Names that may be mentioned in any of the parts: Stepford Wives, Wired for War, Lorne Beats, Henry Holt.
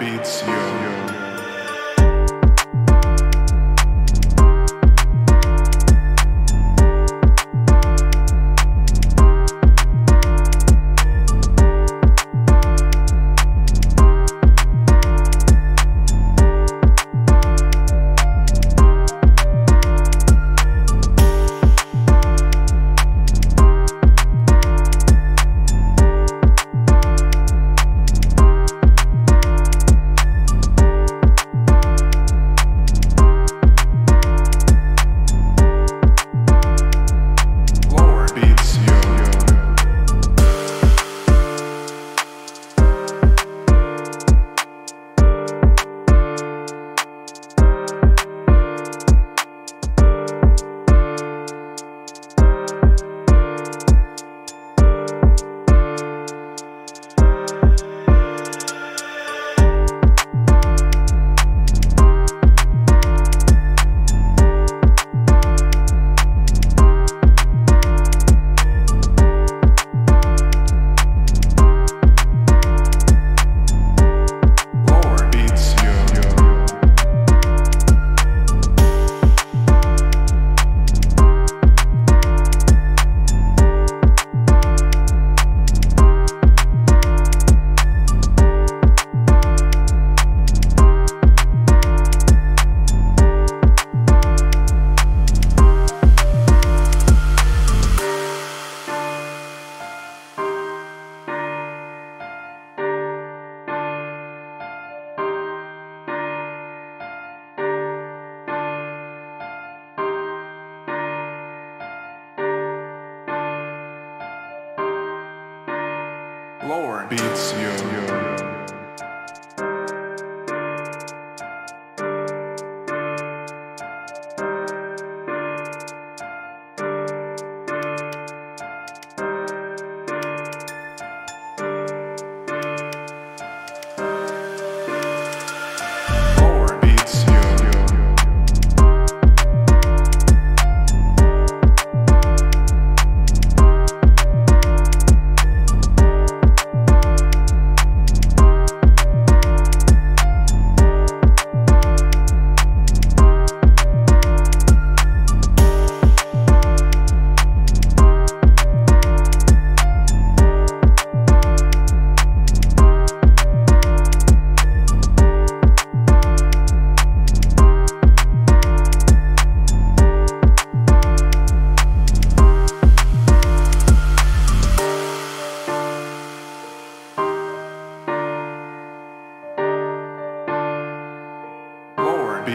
Beats you. Lorne Beats you.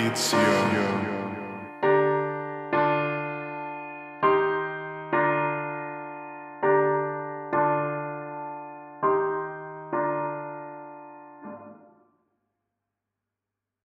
Beats you.